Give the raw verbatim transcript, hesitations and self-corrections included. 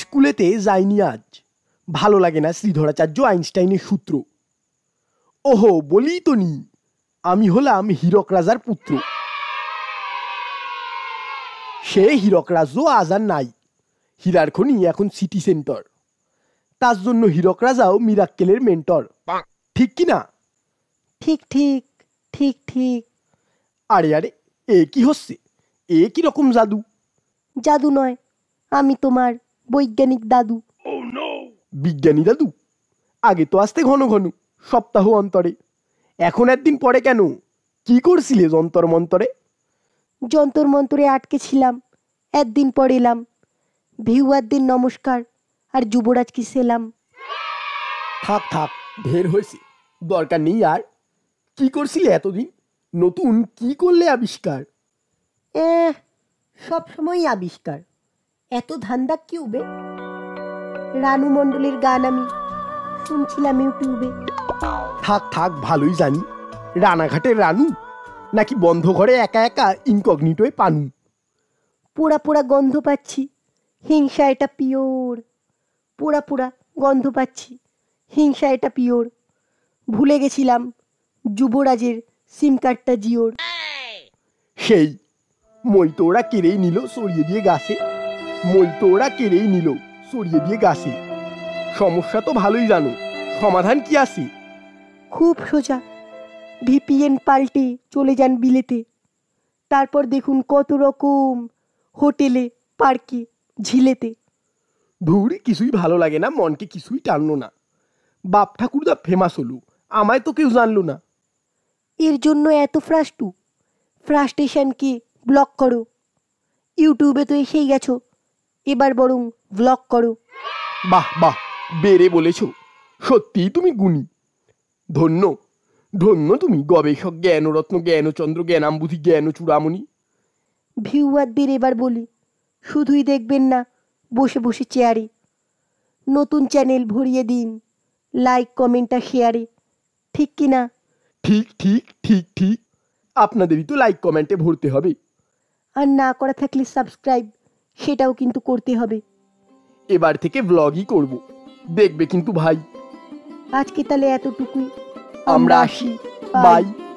স্কুলেতে যাইনি আজ, ভালো লাগে না শ্রীধরাচার্য আইনস্টাইনের সূত্র। ওহো, বলি তো নি, আমি হলাম হীরক রাজার পুত্র। সে হীরক রাজ্য আজ আর নাই, হীরার খনি এখন সিটি সেন্টার। তার জন্য হীরক রাজাও মিরাক্কেলের মেন্টর, ঠিক কি না? ঠিক ঠিক ঠিক ঠিক। আরে আরে, এ কি হচ্ছে? এ কি রকম জাদু? জাদু নয়, আমি তোমার বৈজ্ঞানিক দাদু। বিজ্ঞানী দাদু? আগে তো আসতে ঘন ঘন, সপ্তাহ অন্তরে, এখন একদিন পরে কেন? কি করছিলে যন্তর মন্তরে? যন্তর মন্তরে আটকে ছিলাম, একদিন পর এলাম। ভিউয়ারদের নমস্কার আর যুবরাজ কি সেলাম। থাক থাক, ঢের হয়েছে, দরকার নেই আর। কি করছিলে এতদিন? নতুন কি করলে আবিষ্কার? সব সময়ই আবিষ্কার, এত ধান্দা কিউবে। রানু মণ্ডলের গান আমি শুনছিলাম ইউটিউবে। থাক থাক, ভালোই জানি। রানাঘাটের রানু নাকি বন্ধ ঘরে একা একা ইনকগনিটোয় পানু। পোড়া পোড়া গন্ধ পাচ্ছি, হিংসা এটা পিওর। পোড়া পোড়া গন্ধ পাচ্ছি, হিংসা এটা পিওর। ভুলে গেছিলাম যুবরাজের সিম কার্ডটা জিওর। সেই মই তো ওরা কেড়েই নিল সরিয়ে দিয়ে গাছে। মই তো ওরা কেড়েই নিল সরিয়ে দিয়ে গাছে। সমস্যা তো ভালোই জানো, সমাধান কি আছে? খুব সোজা, ভিপিএন পাল্টে চলে যান বিলেতে। তারপর দেখুন কত রকম হোটেলে, পার্কে, ঝিলেতে। ধুড়ি কিছুই ভালো লাগে না, মনকে কিছুই টানলো না। বাপ ঠাকুরদা ফেমাস হলো, আমায় তো কেউ জানলো না। এর জন্য এত ফ্রাস্টু, ফ্রাস্ট্রেশনকে ব্লক করো। ইউটিউবে তো এসেই গেছো, এবার বরং ব্লক করো। বাহ বাহ, বেড়ে বলেছো, সত্যিই তুমি গুণী। ধন্য ধন্য তুমি, গবেষক জ্ঞানরত্ন জ্ঞানচন্দ্র জ্ঞানাম্বুধি জ্ঞান চূড়ামণি। ভিউয়ারদের এবার বলি, শুধুই দেখবেন না বসে বসে চেয়ারে। নতুন চ্যানেল ভরিয়ে দিন লাইক কমেন্টটা শেয়ারে, ঠিক কি না? ঠিক ঠিক ঠিক ঠিক। আপনাদেরই তো লাইক কমেন্টে ভরতে হবে, আর না করা থাকলে সাবস্ক্রাইব, সেটাও কিন্তু করতে হবে। এবার থেকে ব্লগই করব, দেখবে কিন্তু ভাই। আজকে তাহলে এতটুকুই, আমরা আসি, বাই।